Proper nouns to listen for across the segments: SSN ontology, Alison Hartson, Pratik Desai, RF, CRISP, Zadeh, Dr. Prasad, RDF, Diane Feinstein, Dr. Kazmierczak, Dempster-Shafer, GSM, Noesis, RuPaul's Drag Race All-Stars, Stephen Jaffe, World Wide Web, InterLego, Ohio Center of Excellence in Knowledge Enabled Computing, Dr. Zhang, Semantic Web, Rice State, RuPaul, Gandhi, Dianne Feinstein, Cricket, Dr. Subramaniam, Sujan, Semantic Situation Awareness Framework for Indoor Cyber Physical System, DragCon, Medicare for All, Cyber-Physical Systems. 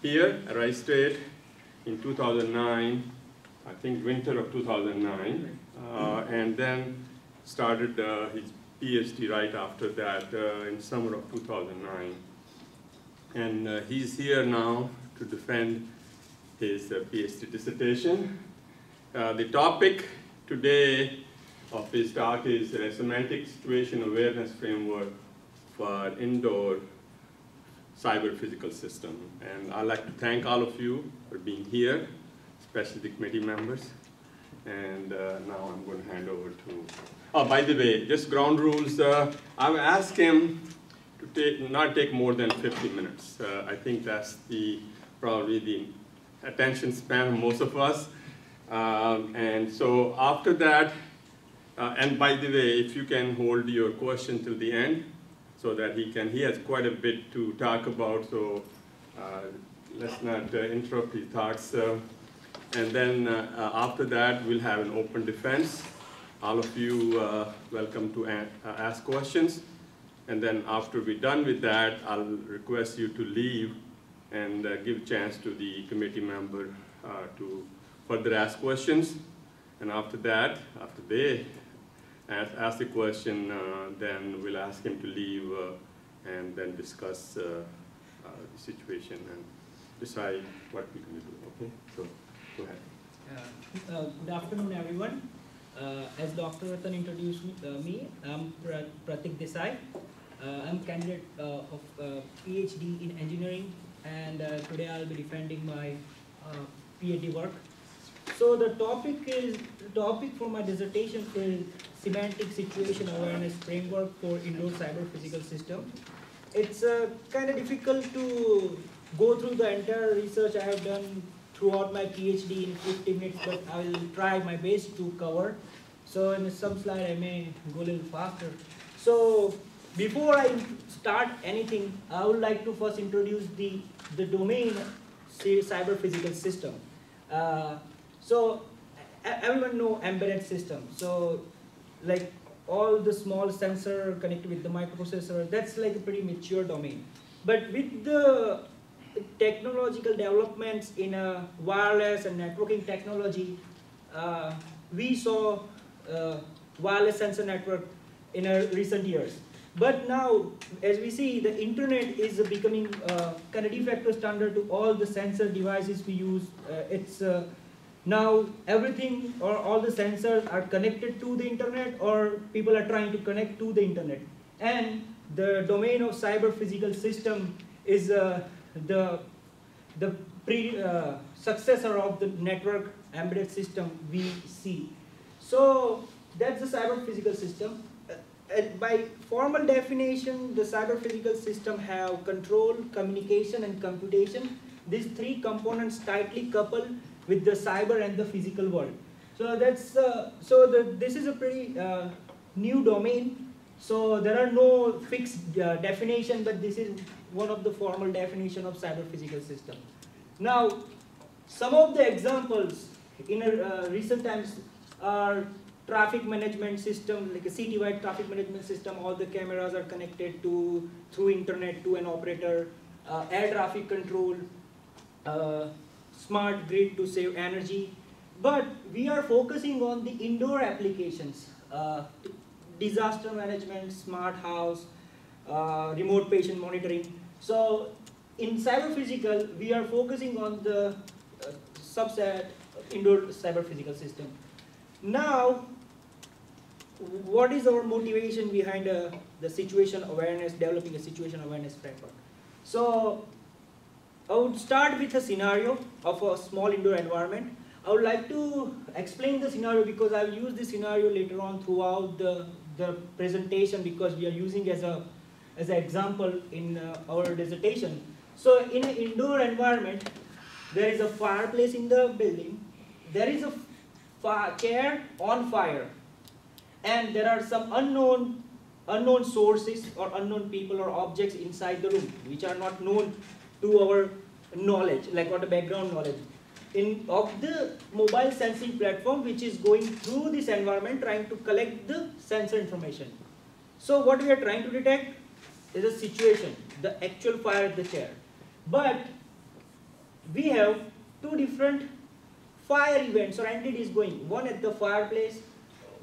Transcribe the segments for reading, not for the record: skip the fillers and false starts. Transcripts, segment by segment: Here at Rice State in 2009, I think winter of 2009, and then started his PhD right after that in summer of 2009. And he's here now to defend his PhD dissertation. The topic today of his talk is a Semantic Situation Awareness Framework for Indoor Cyber Physical System. And I'd like to thank all of you for being here, especially the committee members. And now I'm going to hand over to, oh, by the way, just ground rules. I will ask him to not take more than 50 minutes. I think that's probably the attention span of most of us. And so after that, and by the way, if you can hold your question till the end, so that he has quite a bit to talk about, so let's not interrupt his thoughts. And then after that, we'll have an open defense. All of you welcome to ask questions. And then after we're done with that, I'll request you to leave and give chance to the committee member to further ask questions. And after that, after they ask the question, then we'll ask him to leave and then discuss the situation and decide what we're going to do, okay? So, go ahead. Good afternoon, everyone. As Dr. Rathin introduced me, I'm Pratik Desai. I'm a candidate of PhD in engineering, and today I'll be defending my PhD work. So the topic for my dissertation is Semantic Situation Awareness Framework for Indoor Cyber Physical System. It's kind of difficult to go through the entire research I have done throughout my PhD in 50 minutes, but I will try my best to cover. So in some slide I may go a little faster. So before I start anything, I would like to first introduce the domain cyber physical system. So everyone know embedded system. So like all the small sensor connected with the microprocessor, that's like a pretty mature domain. But with the technological developments in wireless and networking technology, we saw wireless sensor network in recent years. But now, as we see, the internet is becoming kind of de facto standard to all the sensor devices we use. Now everything or all the sensors are connected to the internet, or people are trying to connect to the internet. And the domain of cyber physical system is the successor of the network embedded system we see. So that's the cyber physical system. By formal definition, the cyber physical system have control, communication, and computation. These three components tightly coupled with the cyber and the physical world. So that's this is a pretty new domain. So there are no fixed definition, but this is one of the formal definition of cyber physical system. Now, some of the examples in recent times are traffic management system, like a city-wide traffic management system. All the cameras are connected through internet to an operator. Air traffic control. Smart grid to save energy, but we are focusing on the indoor applications, disaster management, smart house, remote patient monitoring. So in cyber physical, we are focusing on the subset of indoor cyber physical system. Now, what is our motivation behind developing a situation awareness framework? So I would start with a scenario of a small indoor environment. I would like to explain the scenario because I will use this scenario later on throughout the presentation, because we are using as an example in our dissertation. So in an indoor environment, there is a fireplace in the building. There is a chair on fire. And there are some unknown sources or unknown people or objects inside the room which are not known to our knowledge, like what the background knowledge of the mobile sensing platform, which is going through this environment trying to collect the sensor information. So what we are trying to detect is a situation, the actual fire at the chair. But we have two different fire events or entities going, one at the fireplace,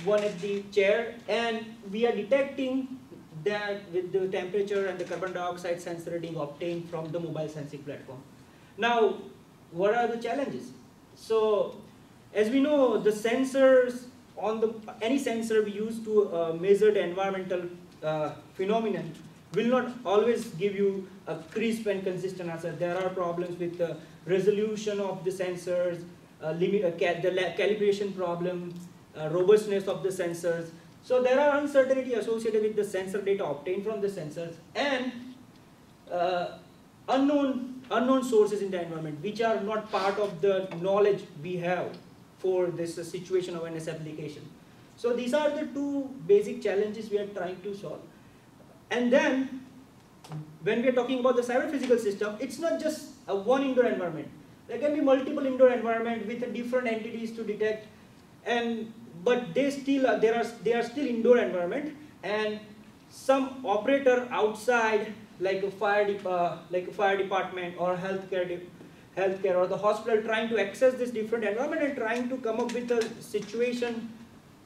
one at the chair, and we are detecting that with the temperature and the carbon dioxide sensor reading obtained from the mobile sensing platform. Now, what are the challenges? So, as we know, the sensors on the any sensor we use to measure the environmental phenomenon will not always give you a crisp and consistent answer. There are problems with the resolution of the sensors, the calibration problems, robustness of the sensors. So there are uncertainty associated with the sensor data obtained from the sensors and unknown sources in the environment which are not part of the knowledge we have for this situation awareness application. So these are the two basic challenges we are trying to solve. And then when we are talking about the cyber physical system, it's not just a one indoor environment. There can be multiple indoor environments with different entities to detect, and but they still they are still indoor environment, and some operator outside like a fire department or healthcare or the hospital trying to access this different environment and trying to come up with a situation.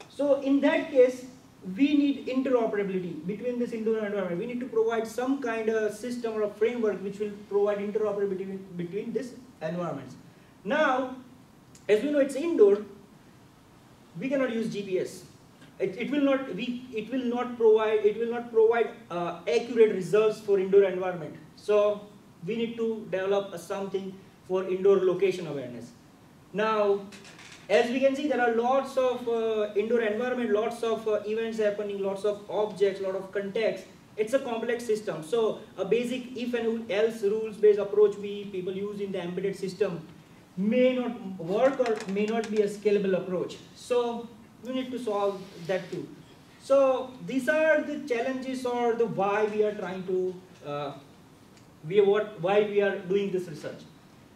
So in that case, we need interoperability between this indoor environment. We need to provide some kind of system or a framework which will provide interoperability between these environments. Now, as we know, it's indoor. We cannot use GPS. It will not provide accurate results for indoor environment. So we need to develop something for indoor location awareness. Now, as we can see, there are lots of indoor environment, lots of events happening, lots of objects, lot of context. It's a complex system. So a basic if and else rules based approach we people use in the embedded system may not work or may not be a scalable approach. So we need to solve that too. So these are the challenges or the why we are trying to why we are doing this research.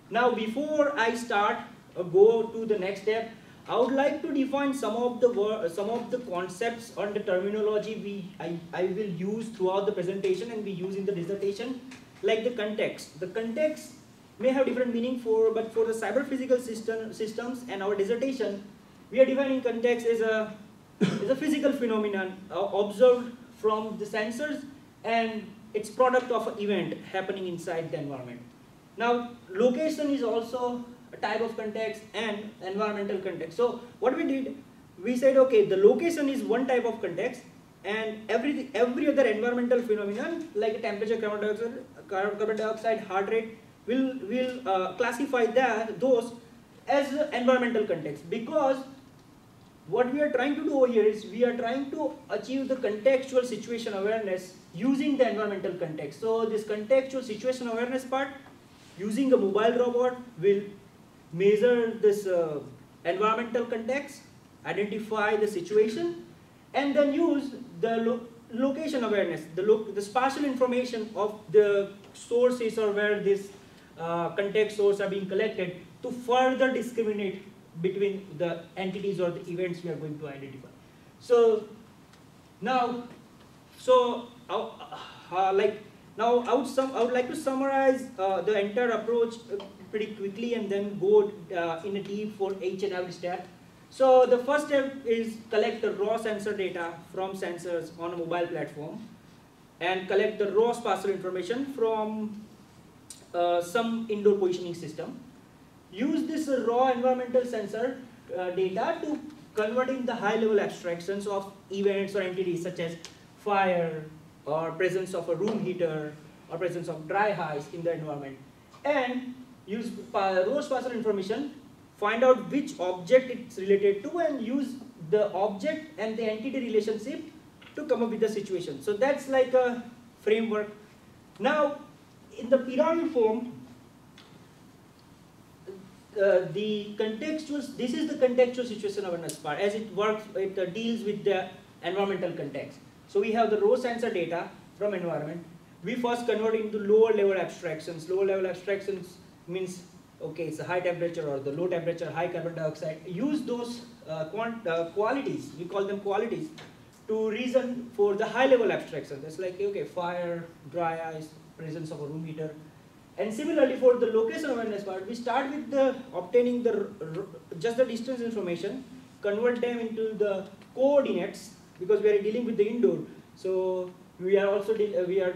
Now, before I start or go to the next step, I would like to define some of the concepts or the terminology I will use throughout the presentation and we use in the dissertation, like the context. The context may have different meaning but for the cyber physical systems and our dissertation, we are defining context as a physical phenomenon observed from the sensors and it's product of an event happening inside the environment. Now, location is also a type of context and environmental context. So what we did, we said, okay, the location is one type of context and every other environmental phenomenon like temperature, carbon dioxide, heart rate, will classify those as environmental context, because what we are trying to do over here is we are trying to achieve the contextual situation awareness using the environmental context. So this contextual situation awareness part, using a mobile robot, will measure this environmental context, identify the situation, and then use the location awareness, the spatial information of the sources or where this context source are being collected to further discriminate between the entities or the events we are going to identify. So now, I would like to summarize the entire approach pretty quickly and then go in a deep for each and every step. So the first step is collect the raw sensor data from sensors on a mobile platform and collect the raw spatial information from some indoor positioning system. Use this raw environmental sensor data to convert in the high-level abstractions of events or entities such as fire or presence of a room heater or presence of dry ice in the environment, and use raw spatial information, find out which object it's related to and use the object and the entity relationship to come up with the situation. So that's like a framework. Now, in the pyramid form, this is the contextual situation awareness part. As it works, it deals with the environmental context. So we have the raw sensor data from environment. We first convert into lower level abstractions. Lower level abstractions means, okay, it's a high temperature or the low temperature, high carbon dioxide. Use those qualities, we call them qualities, to reason for the high level abstraction. That's like, okay, fire, dry ice, presence of a room heater. And similarly for the location awareness part, we start with the obtaining just the distance information, convert them into the coordinates, because we are dealing with the indoor. So we are also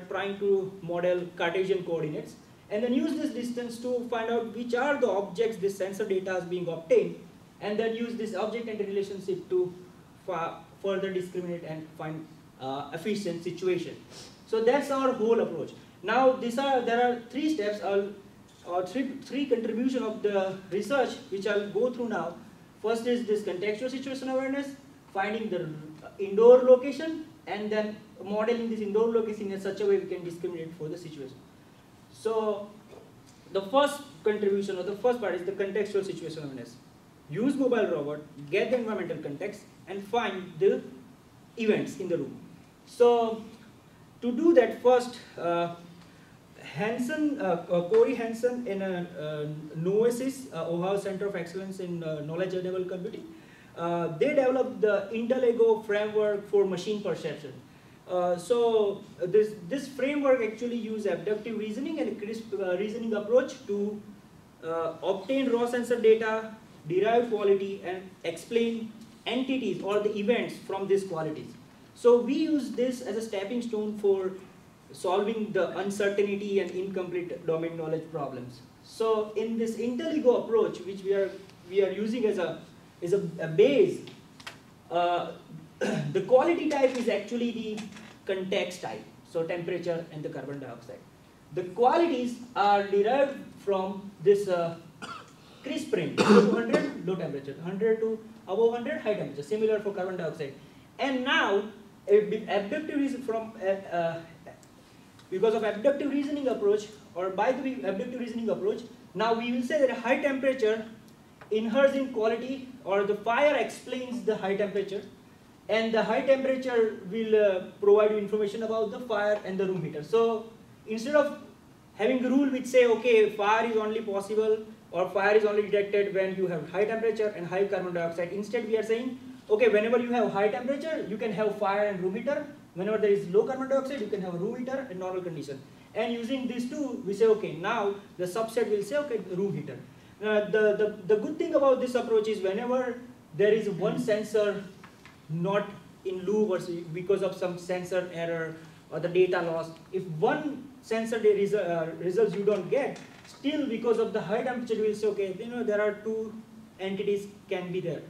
trying to model Cartesian coordinates, and then use this distance to find out which are the objects this sensor data is being obtained, and then use this object and relationship to further discriminate and find efficient situation. So that's our whole approach. Now there are three steps or three contribution of the research which I'll go through now. First is this contextual situation awareness, finding the indoor location, and then modeling this indoor location in such a way we can discriminate for the situation. So the first contribution or the first part is the contextual situation awareness. Use mobile robot, get the environmental context, and find the events in the room. So to do that, first Corey Hansen in Noesis, Ohio Center of Excellence in Knowledge Enabled Computing, they developed the InterLego framework for machine perception. So this framework actually uses abductive reasoning and a CRISP reasoning approach to obtain raw sensor data, derive quality, and explain entities or the events from these qualities. So we use this as a stepping stone for solving the uncertainty and incomplete domain knowledge problems. So in this InterLego approach, which we are using as a base, the quality type is actually the context type, so temperature and the carbon dioxide. The qualities are derived from this CRISP range, 200 low temperature, 100 to above 100 high temperature, similar for carbon dioxide. And now, because of abductive reasoning approach, or by the way, abductive reasoning approach, now we will say that a high temperature inheres in quality, or the fire explains the high temperature, and the high temperature will provide you information about the fire and the room heater. So instead of having a rule which say, okay, fire is only possible or fire is only detected when you have high temperature and high carbon dioxide, instead we are saying, okay, whenever you have high temperature, you can have fire and room heater. Whenever there is low carbon dioxide, you can have a room heater in normal condition. And using these two, we say, okay, now the subset will say, okay, room heater. The good thing about this approach is whenever there is one sensor not in loop, or because of some sensor error or the data loss, if one sensor results you don't get, still because of the high temperature, you will say, okay, you know, there are two entities can be there.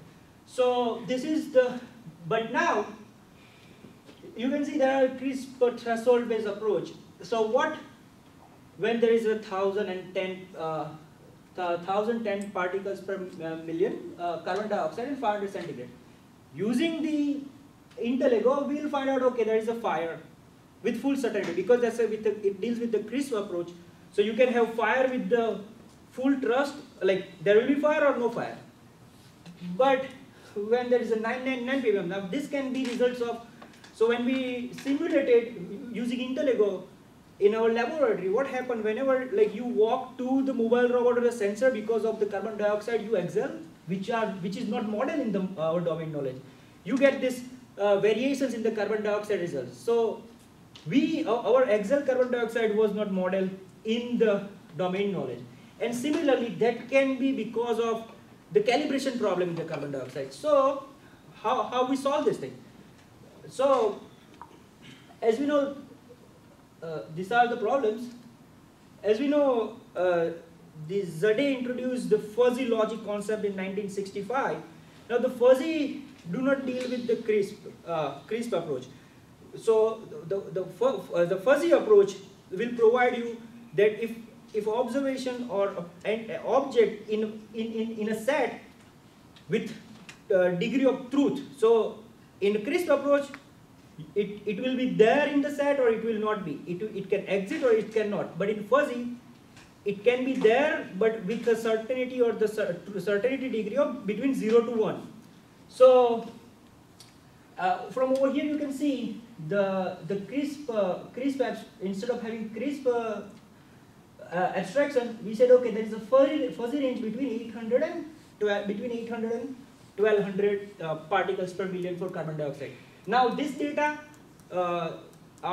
So this is the, but now you can see there are CRISPR threshold based approach. So what when there is 1,010 particles per million carbon dioxide and 500 centigrade. Using the InterLego, we will find out, okay, there is a fire with full certainty, because that's it deals with the CRISP approach. So you can have fire with the full trust, like there will be fire or no fire. But when there is a 999 ppm, now this can be results of, so when we simulated using InterLego in our laboratory, what happened whenever like you walk to the mobile robot or the sensor, because of the carbon dioxide you exhale, which is not modeled in the our domain knowledge, you get this variations in the carbon dioxide results. So our exhale carbon dioxide was not modeled in the domain knowledge, and similarly that can be because of the calibration problem in the carbon dioxide. So how we solve this thing? So as we know, these are the problems. As we know, Zadeh introduced the fuzzy logic concept in 1965. Now the fuzzy do not deal with the CRISP approach. So the fuzzy approach will provide you that if observation or an object in a set with degree of truth. So in the CRISP approach, it will be there in the set or it will not be. It can exit or it cannot. But in fuzzy, it can be there but with a certainty or the certainty degree of between 0 to 1. So from over here you can see the CRISP instead of having CRISP abstraction, we said okay, there is a fuzzy range between 800 and 1200 particles per million for carbon dioxide. Now this data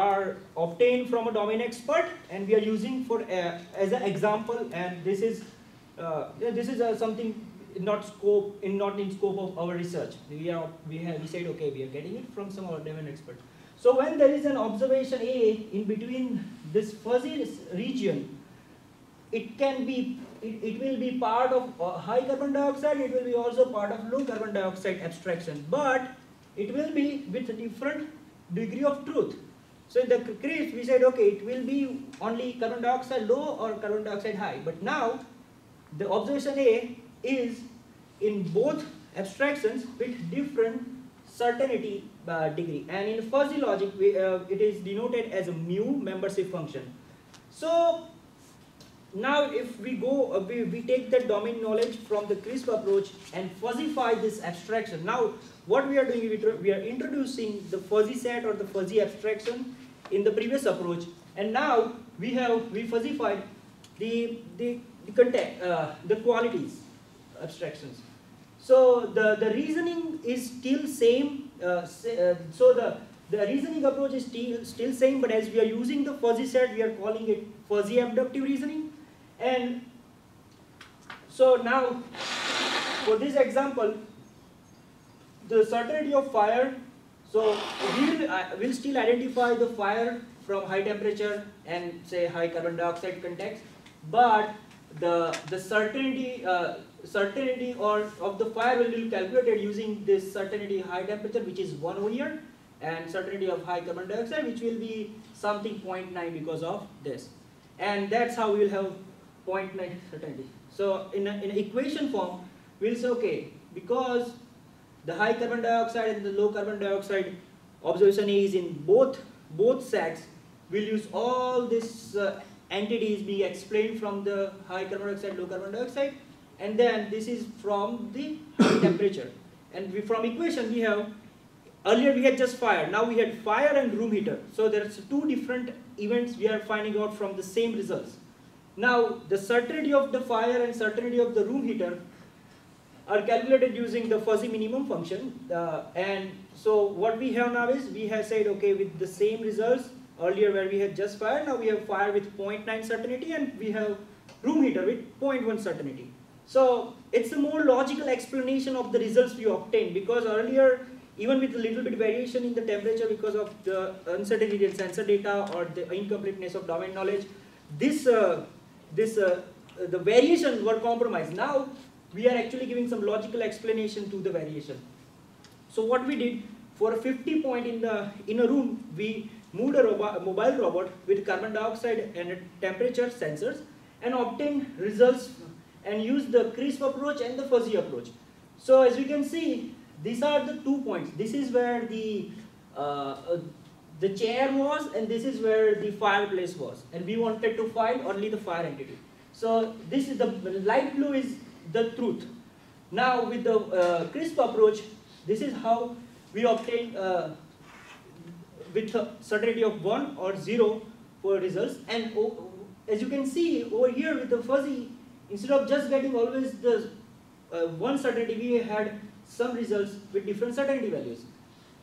are obtained from a domain expert and we are using for as an example, and this is something not in scope of our research. We said okay, we are getting it from some of domain experts. So when there is an observation A in between this fuzzy region, it will be part of high carbon dioxide, it will be also part of low carbon dioxide abstraction, but it will be with a different degree of truth. So in the CRISP we said okay, it will be only carbon dioxide low or carbon dioxide high, but now the observation A is in both abstractions with different certainty degree, and in fuzzy logic it is denoted as a mu membership function. So now if we go, we take the domain knowledge from the CRISP approach and fuzzify this abstraction. Now what we are doing, we are introducing the fuzzy set or the fuzzy abstraction in the previous approach, and now we fuzzified the qualities abstractions. So the reasoning is still same, so the reasoning approach is still same, but as we are using the fuzzy set, we are calling it fuzzy abductive reasoning. And so now for this example, the certainty of fire, so we'll still identify the fire from high temperature and say high carbon dioxide context, but the certainty of the fire will be calculated using this certainty high temperature, which is 1 over here, and certainty of high carbon dioxide, which will be something 0.9 because of this, and that's how we will have 0.9 certainty. So in an equation form, we'll say okay, because the high carbon dioxide and the low carbon dioxide observation is in both sets, we'll use all these entities being explained from the high carbon dioxide, low carbon dioxide, and then this is from the high temperature, and from equation we have, earlier we had just fire, now we had fire and room heater, so there's two different events we are finding out from the same results. Now the certainty of the fire and certainty of the room heater are calculated using the fuzzy minimum function, and so what we have now is, we have said okay, with the same results earlier where we had just fire, now we have fire with 0.9 certainty and we have room heater with 0.1 certainty. So it's a more logical explanation of the results we obtained, because earlier, even with a little bit variation in the temperature because of the uncertainty in sensor data or the incompleteness of domain knowledge, the variations were compromised. Now we are actually giving some logical explanation to the variation. So what we did, for a 50 point in a room, we moved a mobile robot with carbon dioxide and temperature sensors and obtained results, and used the CRISP approach and the fuzzy approach. So as you can see, these are the 2 points. This is where the chair was, and this is where the fireplace was, and we wanted to find only the fire entity. So this is the light blue is the truth. Now with the CRISP approach, this is how we obtain with a certainty of 1 or 0 for results. And as you can see over here with the fuzzy, instead of just getting always the one certainty, we had some results with different certainty values.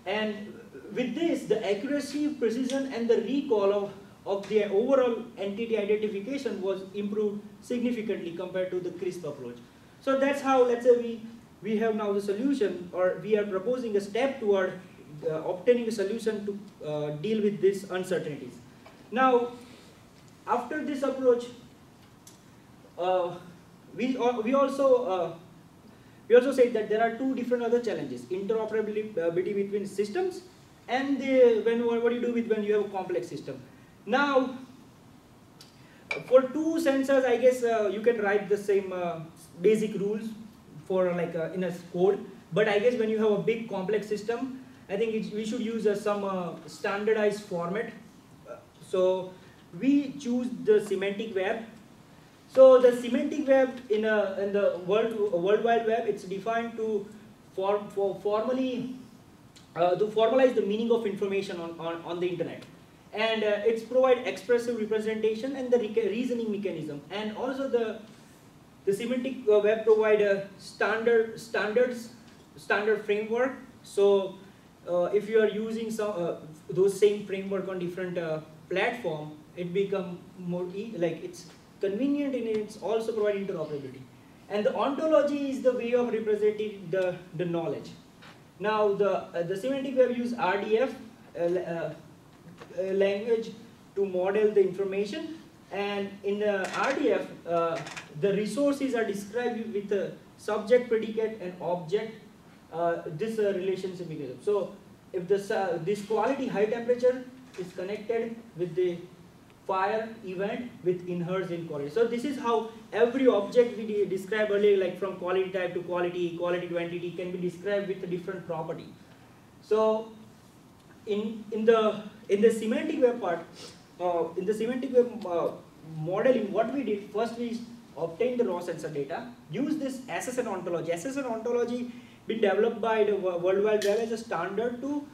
And with this, the accuracy, precision, and the recall of the overall entity identification was improved significantly compared to the CRISP approach. So that's how, let's say we have now the solution, or we are proposing a step toward obtaining a solution to deal with these uncertainties. Now, after this approach, we also said that there are two different other challenges: interoperability between systems, and what do you do when you have a complex system. Now, for two sensors, I guess you can write the same basic rules for in a code. But I guess when you have a big complex system, I think we should use some standardized format. So we choose the semantic web. So the semantic web in the World Wide Web, it's defined to formalize the meaning of information on the internet, and it's provide expressive representation and the reasoning mechanism, and also the semantic web provide a standard framework. So if you are using those same framework on different platform, it become more like it's convenient and it's also provide interoperability. And the ontology is the way of representing the knowledge. Now the semantic web use RDF language to model the information, and in RDF the resources are described with a subject, predicate and object this relationship mechanism. So if this, this quality high temperature is connected with the fire event with inherence in quality. So this is how every object we described earlier, like from quality type to quality, quality to entity, can be described with a different property. So in the semantic web part, in the semantic web modeling, what we did first, we obtained the raw sensor data, use this SSN ontology. SSN ontology been developed by the World Wide Web as a standard to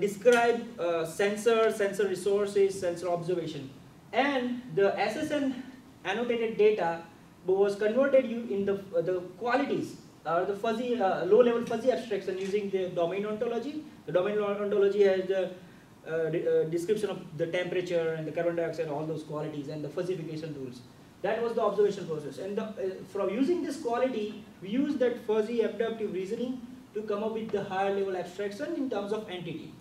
describe sensor resources, sensor observation. And the SSN annotated data was converted in the qualities or the fuzzy low-level fuzzy abstraction using the domain ontology. The domain ontology has the description of the temperature and the carbon dioxide, all those qualities, and the fuzzification rules. That was the observation process. And from using this quality, we use that fuzzy adaptive reasoning to come up with the higher level abstraction in terms of entity.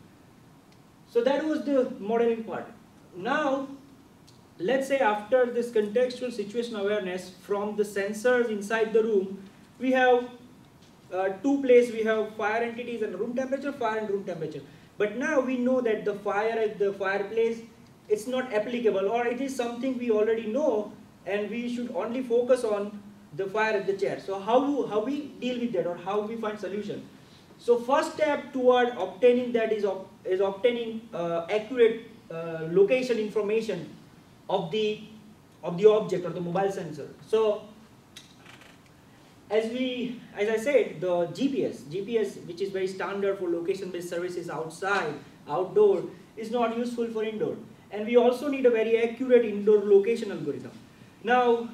So that was the modeling part. Now, let's say after this contextual situation awareness from the sensors inside the room, we have two places. We have fire entities and room temperature, fire and room temperature. But now we know that the fire at the fireplace, it's not applicable, or it is something we already know and we should only focus on the fire at the chair. So how we deal with that, or how we find solution. So first step toward obtaining that is obtaining accurate location information of the object or the mobile sensor. So as I said, the GPS, which is very standard for location based services outside, outdoor, is not useful for indoor, and we also need a very accurate indoor location algorithm. Now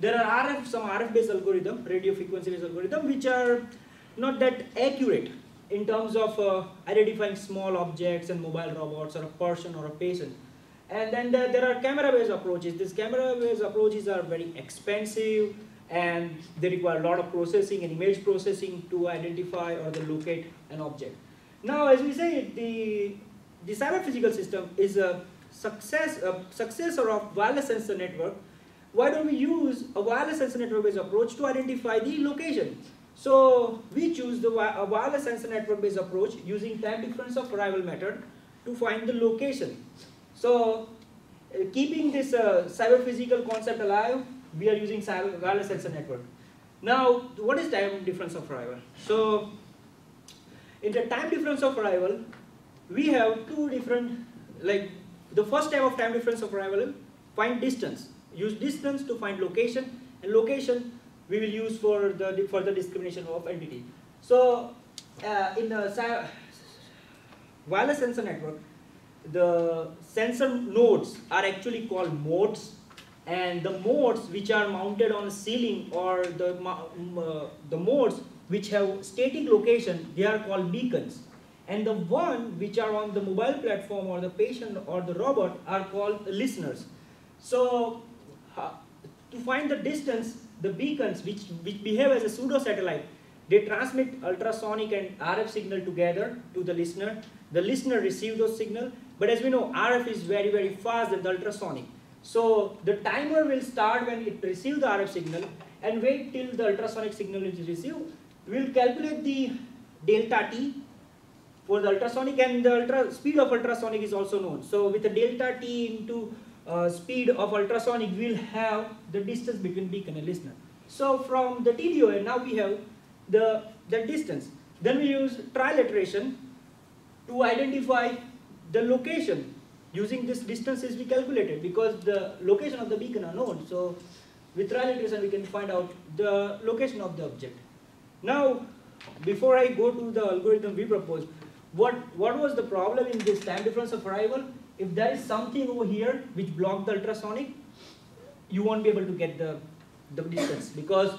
there are some RF based algorithm, radio frequency based algorithm, which are not that accurate in terms of identifying small objects and mobile robots or a person or a patient. And then there are camera based approaches. These camera based approaches are very expensive and they require a lot of processing and image processing to identify or locate an object. Now, as we say, the cyber physical system is a successor of wireless sensor network. Why don't we use a wireless sensor network based approach to identify the location? So we choose a wireless sensor network based approach using time difference of arrival method to find the location. So keeping this cyber physical concept alive, we are using wireless sensor network. Now, what is time difference of arrival? So in the time difference of arrival, we have two different, like the first type of time difference of arrival, find distance. Use distance to find location, and location we will use for the further discrimination of entity. So in the wireless sensor network, the sensor nodes are actually called modes, and the modes which are mounted on a ceiling, or the modes which have static location, they are called beacons, and the one which are on the mobile platform or the patient or the robot are called listeners. So to find the distance, the beacons, which behave as a pseudo satellite, they transmit ultrasonic and RF signal together to the listener. The listener receives those signal, but as we know, RF is very, very fast than the ultrasonic. So the timer will start when it receives the RF signal and wait till the ultrasonic signal is received. We will calculate the delta T for the ultrasonic, and the speed of ultrasonic is also known. So with the delta T into speed of ultrasonic, will have the distance between beacon and listener. So from the TDOA, now we have the distance. Then we use trial iteration to identify the location using this distances we calculated, because the location of the beacon are known. So with trial iteration, we can find out the location of the object. Now, before I go to the algorithm we proposed, what was the problem in this time difference of arrival? If there is something over here which blocks the ultrasonic, you won't be able to get the distance, because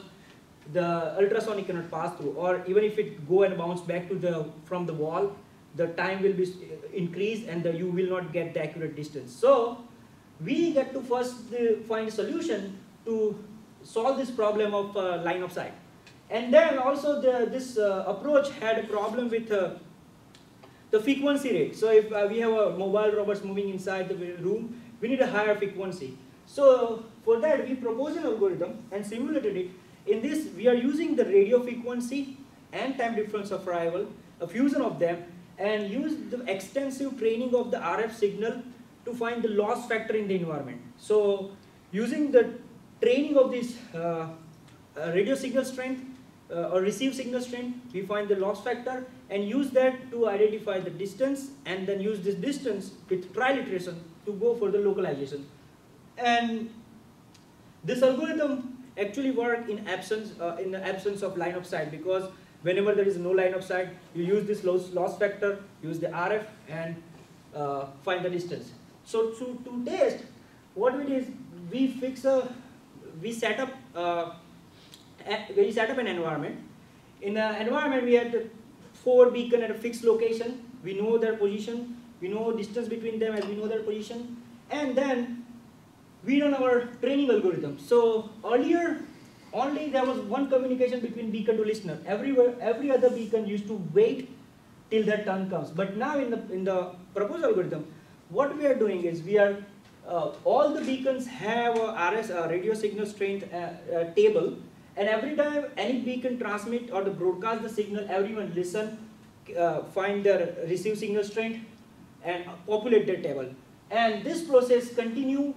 the ultrasonic cannot pass through, or even if it go and bounce back to from the wall, the time will be increased and you will not get the accurate distance. So we get to first find solution to solve this problem of line of sight. And then also this approach had a problem with the frequency rate. So if we have a mobile robots moving inside the room, we need a higher frequency. So for that we proposed an algorithm and simulated it. In this we are using the radio frequency and time difference of arrival, a fusion of them, and use the extensive training of the RF signal to find the loss factor in the environment. So using the training of this radio signal strength or receive signal strength, we find the loss factor and use that to identify the distance, and then use this distance with trial iteration to go for the localization. And this algorithm actually works in the absence of line of sight, because whenever there is no line of sight, you use this loss factor, use the RF, and find the distance. So to test, what we did is we set up an environment. In the environment, we had 4 beacons at a fixed location. We know their position, we know distance between them, and we know their position. And then we run our training algorithm. So earlier, only there was one communication between beacon to listener. Every other beacon used to wait till their turn comes. But now in the proposed algorithm, what we are doing is we are all the beacons have a radio signal strength table, and every time any beacon transmit or the broadcast the signal, everyone listen, find their receive signal strength, and populate their table. And this process continue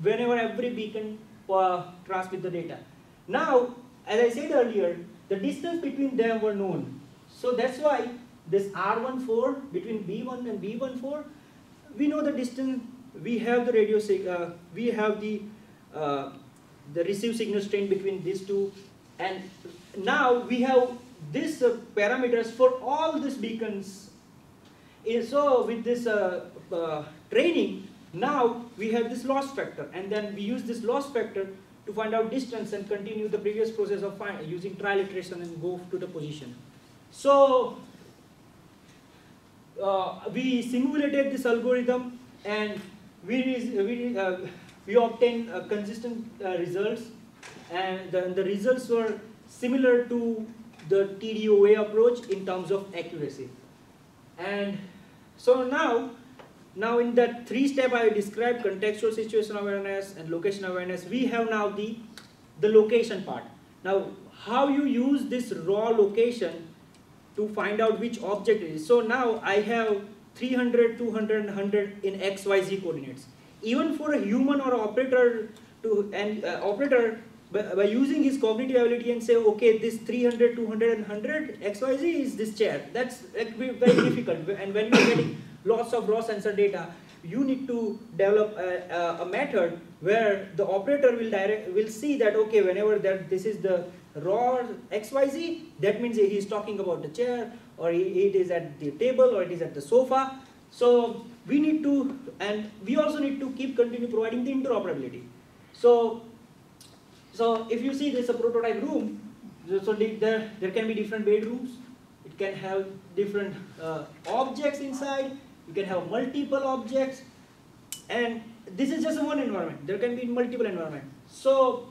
whenever every beacon transmit the data. Now, as I said earlier, the distance between them were known. So that's why this R14 between B1 and B14, we know the distance. We have the radio we have the receive signal strength between these two, and now we have these parameters for all these beacons. So with this training, now we have this loss factor, and then we use this loss factor to find out distance and continue the previous process of using trial iteration and go to the position. So we simulated this algorithm, and we obtained consistent results, and the results were similar to the TDOA approach in terms of accuracy. And so now in that 3-step I described contextual situation awareness and location awareness, we have now the location part. Now how you use this raw location to find out which object it is. So now I have 300, 200, and 100 in X, Y, Z coordinates. Even for a human or operator by using his cognitive ability and say, okay, this 300, 200, and 100 X, Y, Z is this chair. That's very difficult. And when you're getting lots of raw sensor data, you need to develop a method where the operator will see that, okay, whenever this is the raw X, Y, Z, that means he's talking about the chair, or it is at the table, or it is at the sofa. So we need to, and we also need to keep continue providing the interoperability. So if you see this a prototype room, so there can be different bedrooms. It can have different objects inside. You can have multiple objects, and this is just one environment. There can be multiple environments. So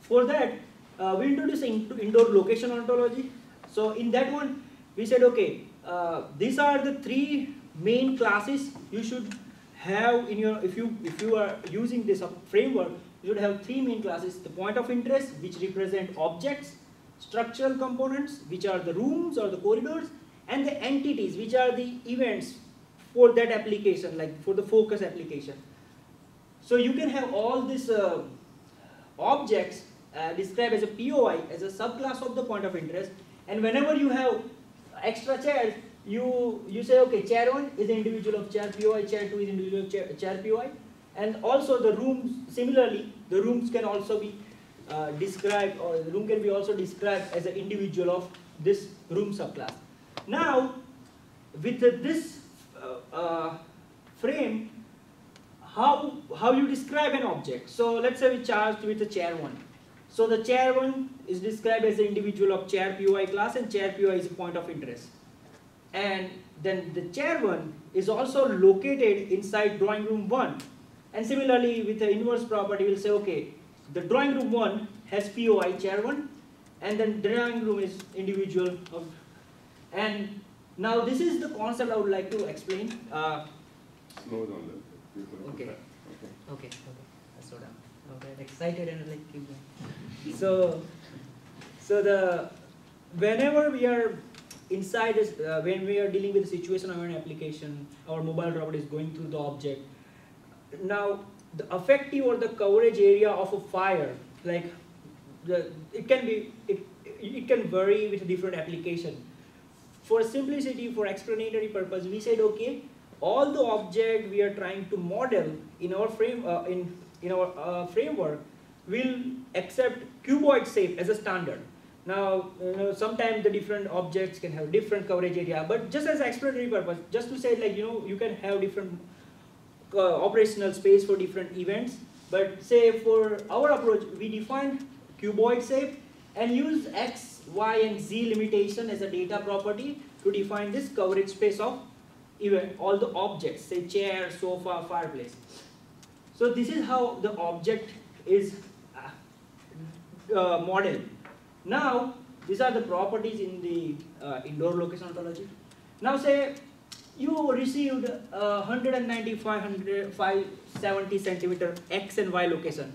for that, we introduced indoor location ontology. So in that one, we said, okay, these are the 3 main classes you should have in your, if you are using this framework, you should have 3 main classes: the point of interest, which represent objects; structural components, which are the rooms or the corridors; and the entities, which are the events for that application, like for the focus application. So you can have all these objects described as a POI, as a subclass of the point of interest, and whenever you have extra chairs, you say, okay, chair 1 is individual of chair POI, chair 2 is individual of chair POI, and also the rooms, similarly, the rooms can also be described, or the room can be also described as an individual of this room subclass. Now, with this frame, how you describe an object? So let's say we charged with a chair 1. So the chair 1 is described as an individual of chair POI class, and chair POI is a point of interest. And then the chair 1 is also located inside drawing room 1, And similarly, with the inverse property, we'll say, okay, the drawing room 1 has POI chair 1, and then the drawing room is individual. And now this is the concept I would like to explain. Slow down. Okay. Okay. Slow down. Okay. I'm excited and like keep going. So the whenever we are inside, when we are dealing with a situation-aware application, our mobile robot is going through the object. Now, the effective or the coverage area of a fire, like it can vary with different application. For simplicity, for explanatory purpose, we said okay, all the object we are trying to model in our framework will accept cuboid shape as a standard. Now, sometimes the different objects can have different coverage area, but just as explanatory purpose, just to say like you can have different operational space for different events. But say for our approach, we define cuboid shape and use X, Y, and Z limitation as a data property to define this coverage space of event, all the objects, say chair, sofa, fireplace. So this is how the object is modeled. Now, these are the properties in the indoor location ontology. Now say you received 195 centimeter X and Y location.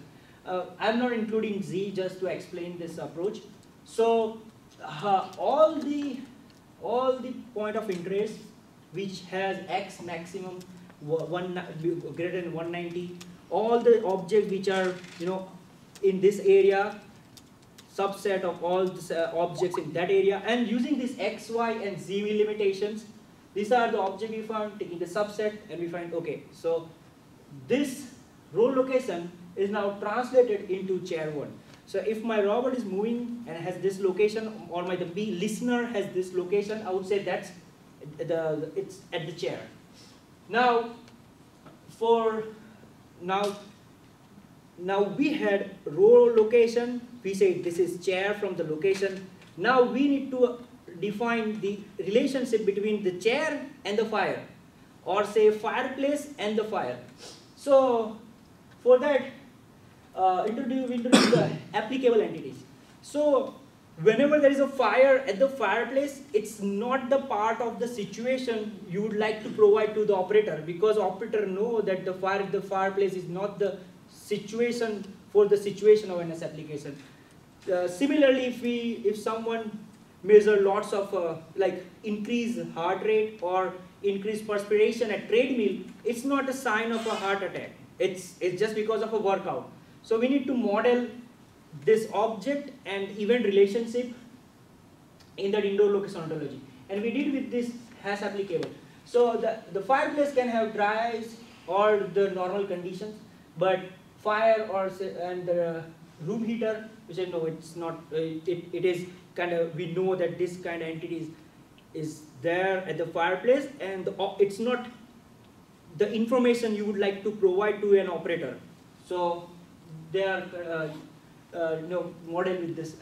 I'm not including Z just to explain this approach. So all the point of interest which has X maximum greater than 190, all the objects which are in this area, subset of all the objects in that area, and using this X, Y, and Z limitations, these are the objects we found, taking the subset, and we find okay, so this role location is now translated into chair 1. So if my robot is moving and has this location, or the listener has this location, I would say that's it's at the chair. Now, now we had row location. We say this is chair from the location. Now we need to define the relationship between the chair and the fire, or say fireplace and the fire. So for that, introduce the applicable entities. So whenever there is a fire at the fireplace, it's not the part of the situation you would like to provide to the operator, because operator know that the fire at the fireplace is not the situation for the situation awareness application. Similarly, if someone measure lots of like increased heart rate or increased perspiration at treadmill, it's not a sign of a heart attack. It's just because of a workout. So we need to model this object and event relationship in that indoor location ontology, and we did with this as applicable. So the fireplace can have dry ice or the normal conditions, but fire and the room heater, we say no, it's not. It is kind of, we know that this kind of entity is there at the fireplace, and it's not the information you would like to provide to an operator. So they are model with this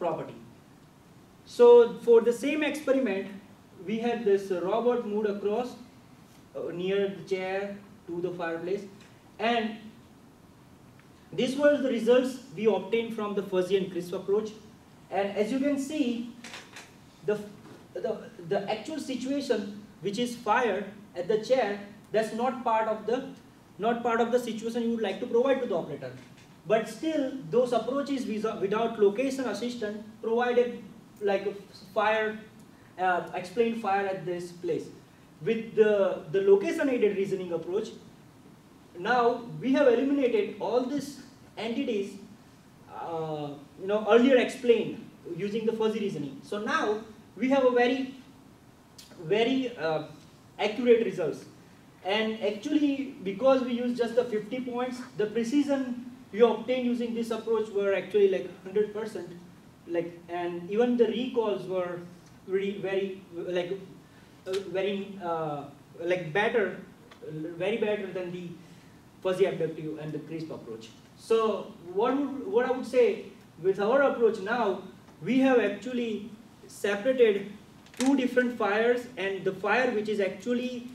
property. So for the same experiment, we had this robot moved across near the chair to the fireplace, and this was the results we obtained from the fuzzy and CRISP approach. And as you can see, the actual situation, which is fire at the chair, that's not part of the situation you would like to provide to the operator. But still, those approaches without location assistant provided like a fire, explained fire at this place. With the location aided reasoning approach, now we have eliminated all these entities earlier explained using the fuzzy reasoning. So now we have a very accurate results. And actually, because we used just the 50 points, the precision we obtained using this approach were actually like 100%. Like, and even the recalls were really very better than the fuzzy adaptive and the CRISP approach. So what I would say, with our approach now, we have actually separated two different fires, and the fire which is actually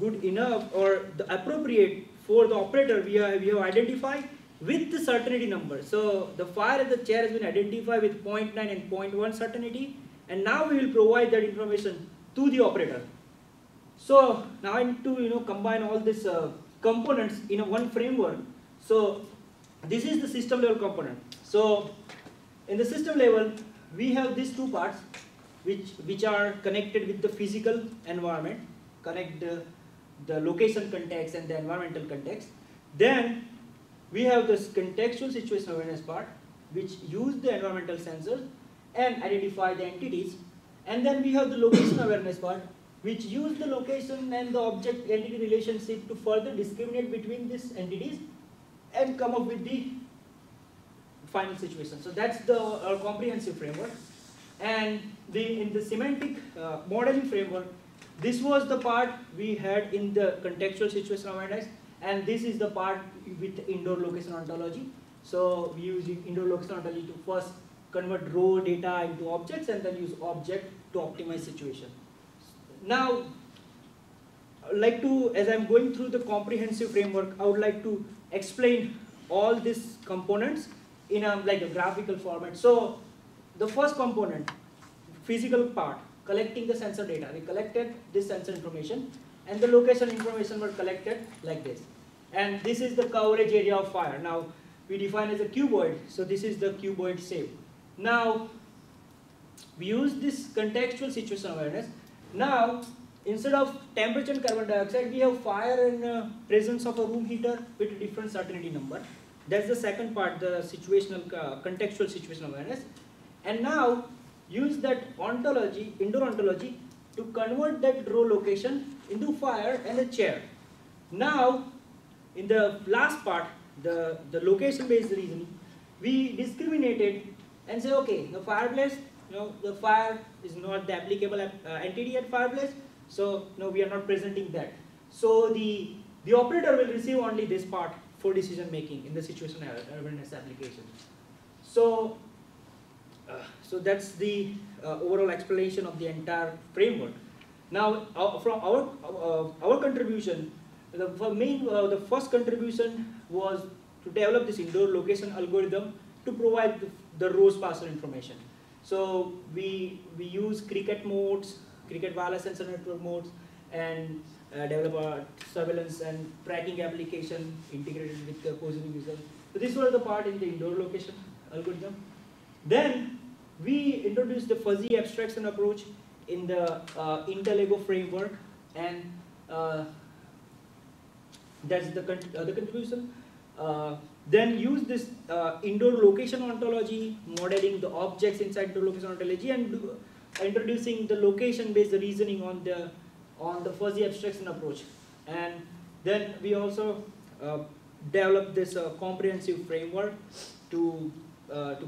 good enough or the appropriate for the operator we have identified with the certainty number. So the fire at the chair has been identified with 0.9 and 0.1 certainty, and now we will provide that information to the operator. So now I need to combine all these components in a one framework. So this is the system level component. So in the system level we have these two parts which are connected with the physical environment, connect the location context and the environmental context. Then we have this contextual situation awareness part, which use the environmental sensors and identify the entities. And then we have the location awareness part, which use the location and the object entity relationship to further discriminate between these entities and come up with the final situation. So that's the comprehensive framework. And in the semantic modeling framework, this was the part we had in the contextual situation awareness, and this is the part with indoor location ontology. So we use indoor location ontology to first convert raw data into objects and then use object to optimize situation. Now, as I'm going through the comprehensive framework, I would like to explain all these components in a graphical format. So the first component, physical part, collecting the sensor data. We collected this sensor information and the location information were collected like this. And this is the coverage area of fire. Now we define as a cuboid, so this is the cuboid shape. Now we use this contextual situation awareness. Now instead of temperature and carbon dioxide, we have fire and presence of a room heater with a different certainty number. That's the second part, the situational contextual situation awareness. And now use that ontology, indoor ontology, to convert that raw location into fire and a chair. Now in the last part, the location based reasoning, we discriminated and say, okay, the fireplace, the fire is not the applicable entity at fireplace, so no, we are not presenting that. So the operator will receive only this part for decision making in the situation awareness application. So that's the overall explanation of the entire framework. Now from our contribution, the first contribution was to develop this indoor location algorithm to provide the row sparsal information. So we use Cricket modes, Cricket wireless sensor network modes, and develop a surveillance and tracking application integrated with the Cosine user. So this was the part in the indoor location algorithm. Then we introduced the fuzzy abstraction approach in the InterLego framework, and that's the contribution. Then use this indoor location ontology, modeling the objects inside the location ontology, and introducing the location-based reasoning on the fuzzy abstraction approach. And then we also developed this comprehensive framework to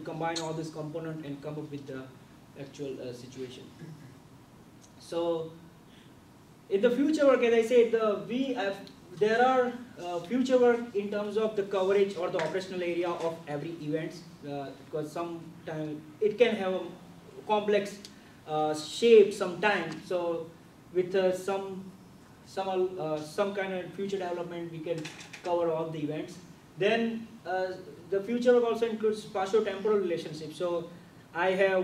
combine all this component and come up with the actual situation. So in the future work, as I said, there are future work in terms of the coverage or the operational area of every event, because sometimes it can have a complex shape sometimes. So with some kind of future development, we can cover all the events. Then the future work also includes spatio-temporal relationships. So I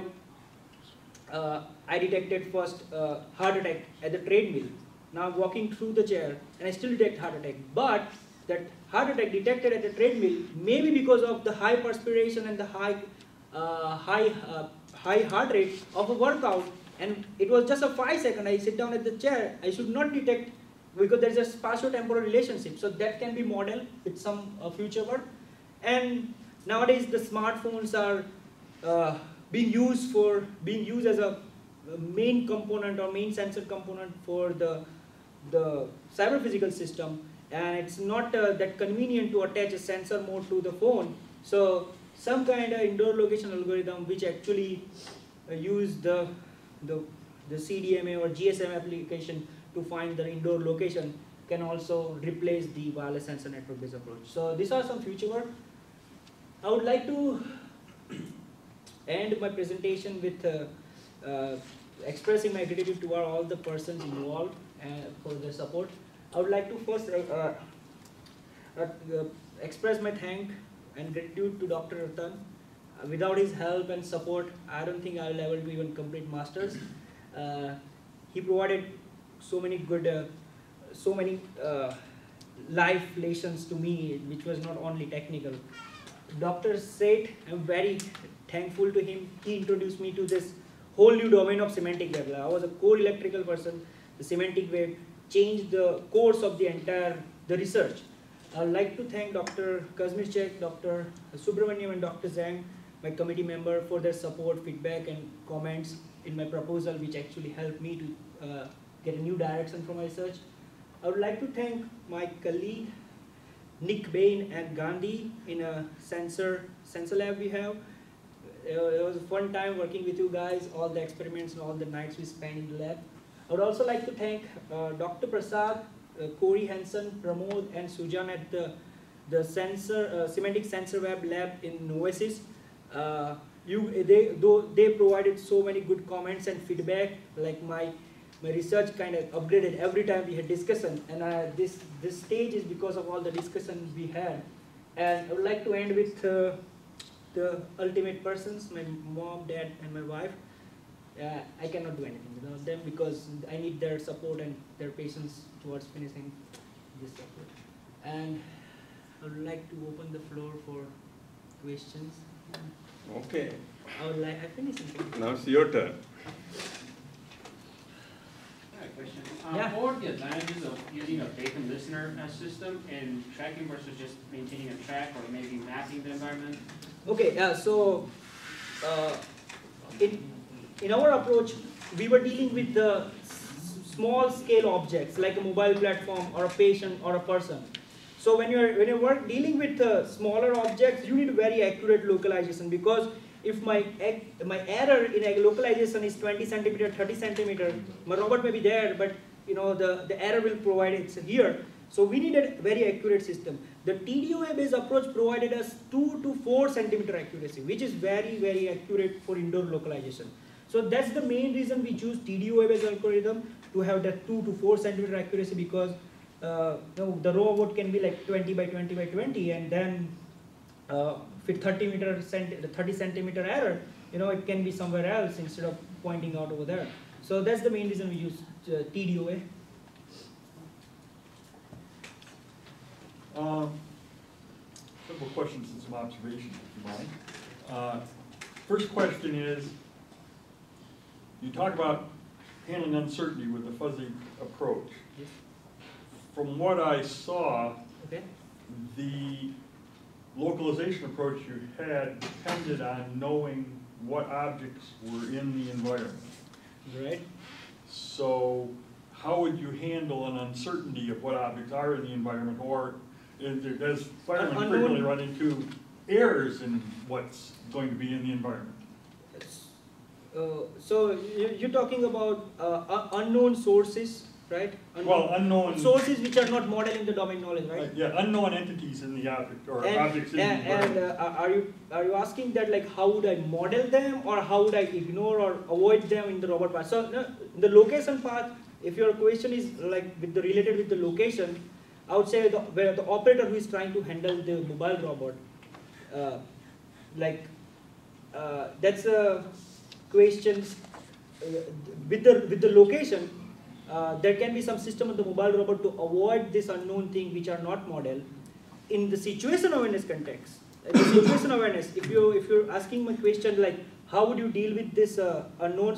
detected first heart attack at the treadmill. Now I'm walking through the chair and I still detect heart attack, but that heart attack detected at the treadmill maybe because of the high perspiration and the high heart rate of a workout, and it was just a 5 second. I sit down at the chair, I should not detect because there's a spatio-temporal relationship. So that can be modeled with some future work. And nowadays the smartphones are being used as a main component or main sensor component for the cyber physical system, and it's not that convenient to attach a sensor mode to the phone. So some kind of indoor location algorithm which actually use the CDMA or GSM application to find the indoor location can also replace the wireless sensor network based approach. So these are some future work. I would like to end my presentation with expressing my gratitude to all the persons involved for their support. I would like to first express my thanks and gratitude to Dr. Rathin. Without his help and support, I don't think I will able to even complete masters. He provided so many good, life lessons to me, which was not only technical. Dr. Sheth, I'm very thankful to him. He introduced me to this whole new domain of semantic web. I was a cold electrical person. The semantic web changed the course of the entire research. I would like to thank Dr. Kazmierczak, Dr. Subramaniam and Dr. Zhang, my committee member, for their support, feedback and comments in my proposal, which actually helped me to get a new direction for my research. I would like to thank my colleague Nick Bain and Gandhi in a sensor lab we have. It was a fun time working with you guys, all the experiments and all the nights we spent in the lab. I would also like to thank Dr. Prasad, Corey Hansen, Pramod and Sujan at the Semantic Sensor Web Lab in Noesis. They provided so many good comments and feedback, like my research kind of upgraded every time we had discussion, and this stage is because of all the discussion we had. And I would like to end with the ultimate persons, my mom, dad and my wife. I cannot do anything without them because I need their support and their patience towards finishing this effort. And I would like to open the floor for questions. Okay. I finished something. Now it's your turn. Question. What are the advantages of using a Bacon listener system in tracking versus just maintaining a track or maybe mapping the environment? Okay, in our approach, we were dealing with the small scale objects like a mobile platform or a patient or a person. So when you're dealing with smaller objects, you need very accurate localization, because if my error in a localization is 20 centimeter, 30 centimeter, my robot may be there, but you know the error will provide it's here. So we need a very accurate system. The TDOA based approach provided us 2 to 4 centimeter accuracy, which is very, very accurate for indoor localization. So that's the main reason we choose TDOA based algorithm to have that 2 to 4 centimeter accuracy, because the robot can be like 20 by 20 by 20, and then with 30 centimeter error, you know, it can be somewhere else instead of pointing out over there. So that's the main reason we use TDOA. Couple questions and some observations, if you mind. First question is, you talk about handling uncertainty with a fuzzy approach. Yes. From what I saw, okay, the localization approach you had depended on knowing what objects were in the environment. Right. So how would you handle an uncertainty of what objects are in the environment, or as firemen frequently run into errors in what's going to be in the environment? So you're talking about unknown sources, right? Unknown sources which are not modeling the domain knowledge, right? Yeah, unknown entities in the object or objects in the environment. And are you asking that like how would I model them, or how would I ignore or avoid them in the robot path? So the location path, if your question is like related with the location, I would say the operator who is trying to handle the mobile robot, that's a question with the location. There can be some system of the mobile robot to avoid this unknown thing which are not modeled in the situation awareness context. The situation awareness, if you're asking my question like how would you deal with this unknown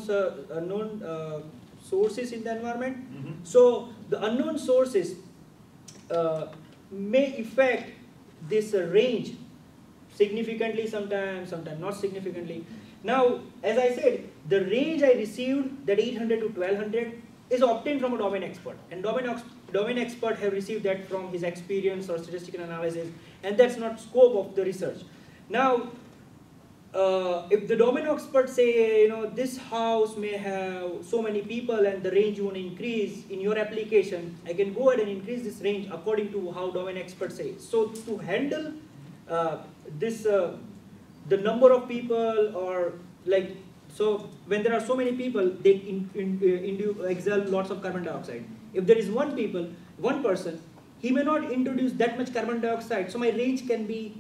sources in the environment? Mm-hmm. So the unknown sources may affect this range significantly, sometimes not significantly. Now, as I said, the range I received, that 800 to 1200, is obtained from a domain expert, and domain expert have received that from his experience or statistical analysis, and that's not scope of the research. Now, if the domain expert say, you know, this house may have so many people and the range you want to increase in your application, I can go ahead and increase this range according to how domain expert says. So to handle the number of people, or like, so when there are so many people, they exhale lots of carbon dioxide. If there is one person, he may not introduce that much carbon dioxide, so my range can be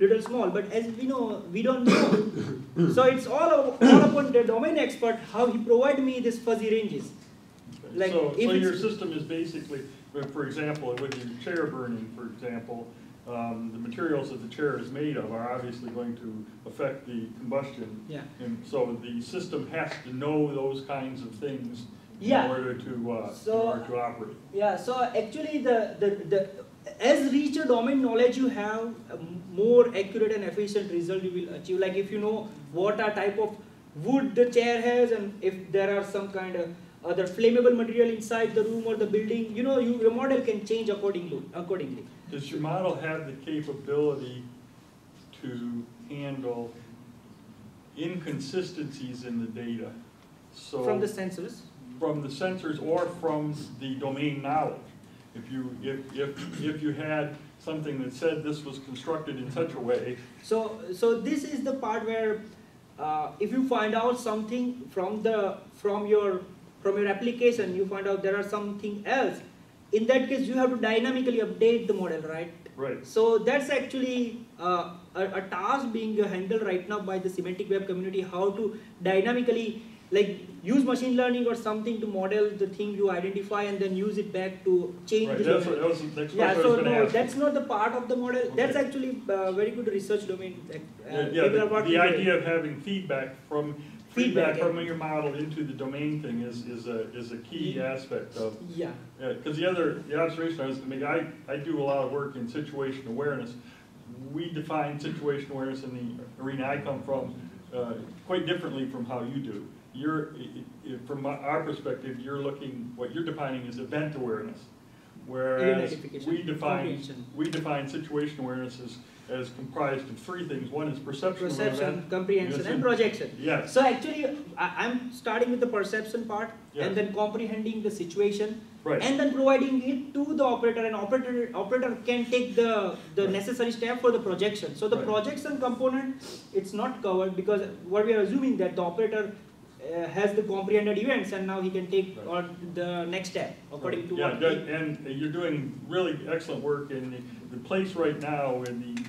little small. But as we know, we don't know. So it's all upon the domain expert how he provide me these fuzzy ranges. Like so your system is basically, for example, when you're chair burning, for example, the materials that the chair is made of are obviously going to affect the combustion. Yeah. And so the system has to know those kinds of things in order to in order to operate. Yeah. So actually, as richer domain knowledge you have, more accurate and efficient result you will achieve. Like if you know what are type of wood the chair has, and if there are some kind of other flammable material inside the room or the building, you know, your model can change accordingly. Does your model have the capability to handle inconsistencies in the data? So from the sensors? From the sensors or from the domain knowledge. If you had something that said this was constructed in such a way. So this is the part where if you find out something from your application, you find out there are something else. In that case, you have to dynamically update the model, right? Right. So that's actually a task being handled right now by the semantic web community, how to dynamically like use machine learning or something to model the thing you identify and then use it back to change the domain. That's not the part of the model. Okay. That's actually very good research domain. The idea of having feedback from your model into the domain thing is a key aspect of because the observation I was going to make, I do a lot of work in situation awareness. We define situation awareness in the arena I come from quite differently from how you do. From our perspective, what you're defining is event awareness, whereas we define situation awareness as comprised of three things. One is perception, comprehension, and projection. Yes. So actually, I'm starting with the perception part, and then comprehending the situation, and then providing it to the operator, and operator can take the necessary step for the projection. So the projection component, it's not covered because what we are assuming that the operator has the comprehended events, and now he can take the next step according to what. And you're doing really excellent work in the place right now in the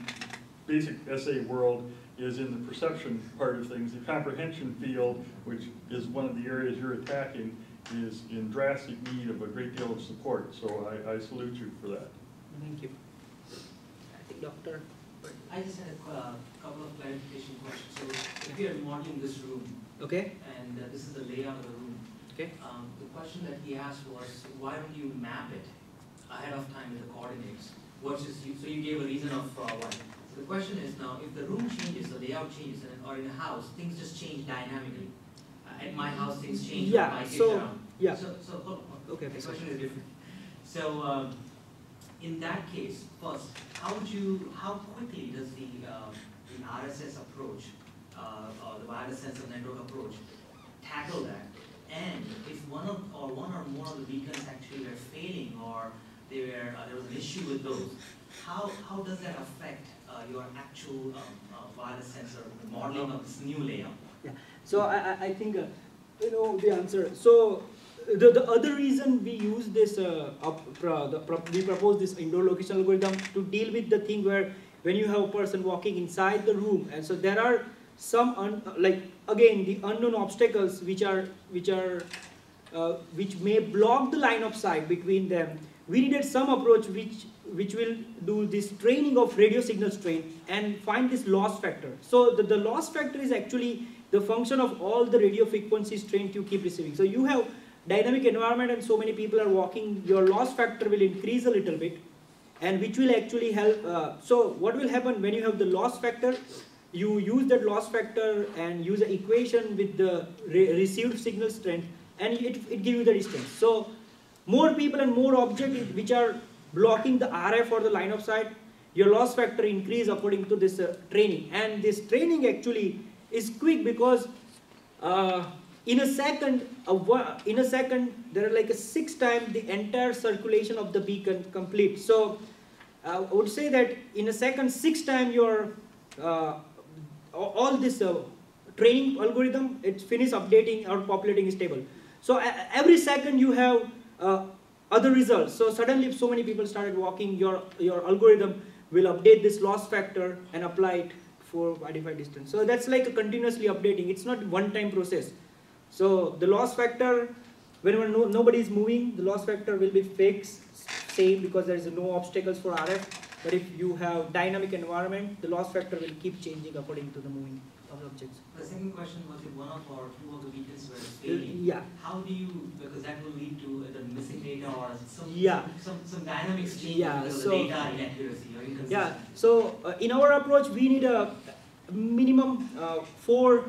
basic essay world is in the perception part of things. The comprehension field, which is one of the areas you're attacking, is in drastic need of a great deal of support. So I salute you for that. Thank you. I think Dr. I just had a couple of clarification questions. So if you are modeling this room, and this is the layout of the room. The question that he asked was, why don't you map it ahead of time with the coordinates? So you gave a reason of why. So the question is now, if the room changes, the layout changes, or in a house, things just change dynamically. At my house, things change. The question is different. So in that case, first, how quickly does the RSS approach? Or the wireless sensor network approach tackle that, and if one or more of the beacons actually were failing or there was an issue with those, how does that affect your actual wireless sensor modeling of this new layout? Yeah, so I think you know the answer. So the other reason we use this we propose this indoor location algorithm to deal with the thing where when you have a person walking inside the room, and so there are some the unknown obstacles which may block the line of sight between them. We needed some approach which will do this training of radio signal strength and find this loss factor. So the loss factor is actually the function of all the radio frequency strength you keep receiving. So you have dynamic environment and so many people are walking, your loss factor will increase a little bit, and which will actually help. So what will happen when you have the loss factor? You use that loss factor and use an equation with the received signal strength, and it gives you the distance. So more people and more objects which are blocking the RF or the line of sight, your loss factor increase according to this training. And this training actually is quick because in a second there are like 6 times the entire circulation of the beacon complete. So I would say that in a second 6 times your all this training algorithm, it's finished updating or populating is stable. So every second you have Other results, so suddenly if so many people started walking, your algorithm will update this loss factor and apply it for identified distance. So that's like a continuously updating, it's not one time process. So the loss factor, whenever nobody is moving, the loss factor will be fixed, same, because there is no obstacles for RF. But if you have dynamic environment, the loss factor will keep changing according to the moving of the objects. The second question was if one of or two of the beacons were failing. Yeah. How do you, because that will lead to the missing data or some, yeah, some dynamics change, yeah, because so, the data inaccuracy or inconsistency. Yeah. So in our approach, we need a minimum four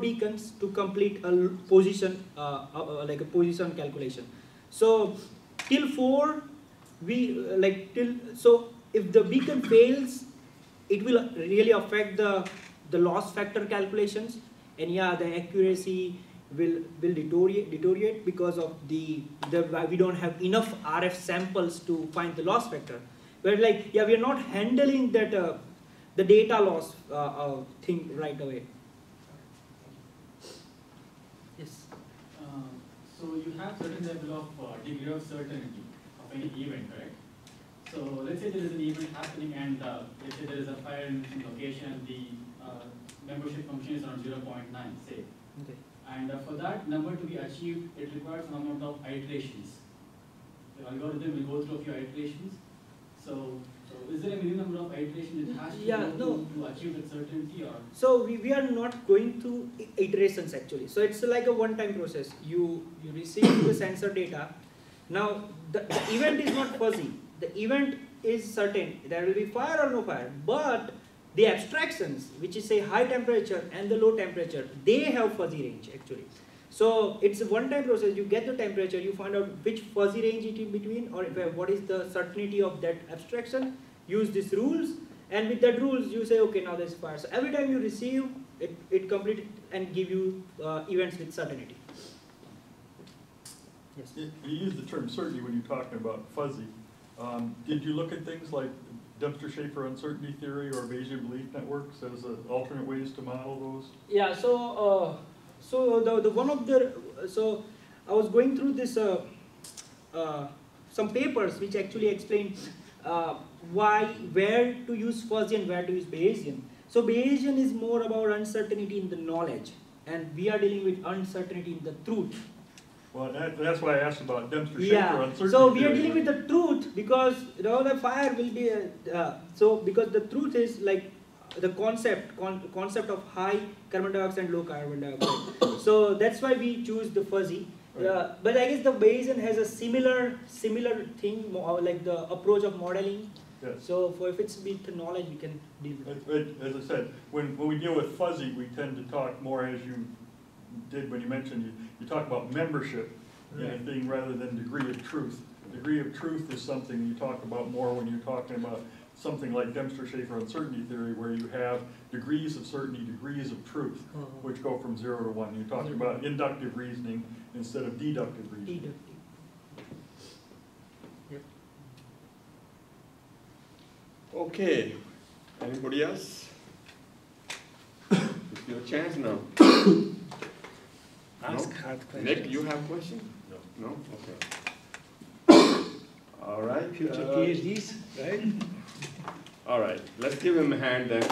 beacons to complete a position, like a position calculation. So till four, we so if the beacon fails, it will really affect the loss factor calculations, and yeah, the accuracy will deteriorate because of we don't have enough RF samples to find the loss factor. But like, yeah, we are not handling that the data loss thing right away. Yes. So you have certain level of degree of certainty of any event, right? So let's say there is an event happening, and let's say there is a fire in location. The membership function is around 0.9, say. Okay. And for that number to be achieved, it requires some amount of iterations. The algorithm will go through a few iterations. So is there a minimum number of iterations it has to to achieve that certainty? Or so we are not going through iterations actually. So it's like a one-time process. You receive the sensor data. Now the event is not fuzzy. The event is certain, there will be fire or no fire, but the abstractions, which is say high temperature and the low temperature, they have fuzzy range actually. So it's a one-time process, you get the temperature, you find out which fuzzy range it is in between, or what is the certainty of that abstraction, use these rules, and with that rules you say, okay, now there's fire. So every time you receive, it completes and give you events with certainty. Yes. You use the term certainty when you're talking about fuzzy. Did you look at things like Dempster-Shafer uncertainty theory or Bayesian belief networks as alternate ways to model those? Yeah. So, I was going through this some papers which actually explain where to use fuzzy and where to use Bayesian. So Bayesian is more about uncertainty in the knowledge, and we are dealing with uncertainty in the truth. Well, that's why I asked about Dempster-Shafer uncertainty. So we are dealing with the truth, because the fire will be because the truth is like the concept of high carbon dioxide and low carbon dioxide. So that's why we choose the fuzzy. Right. But I guess the Bayesian has a similar thing, like the approach of modeling. Yes. So if it's with knowledge, we can deal with it. As I said, when we deal with fuzzy, we tend to talk more as you did when you mentioned you talk about membership and thing rather than degree of truth. Degree of truth is something you talk about more when you're talking about something like Dempster-Shafer uncertainty theory, where you have degrees of certainty, degrees of truth, which go from 0 to 1. You're talking about inductive reasoning instead of deductive reasoning. Yep. Okay. Anybody else? It's your chance now. Ask hard questions. Nick, you have a question? No. No? Okay. All right. Future PhDs, right? All right. Let's give him a hand then.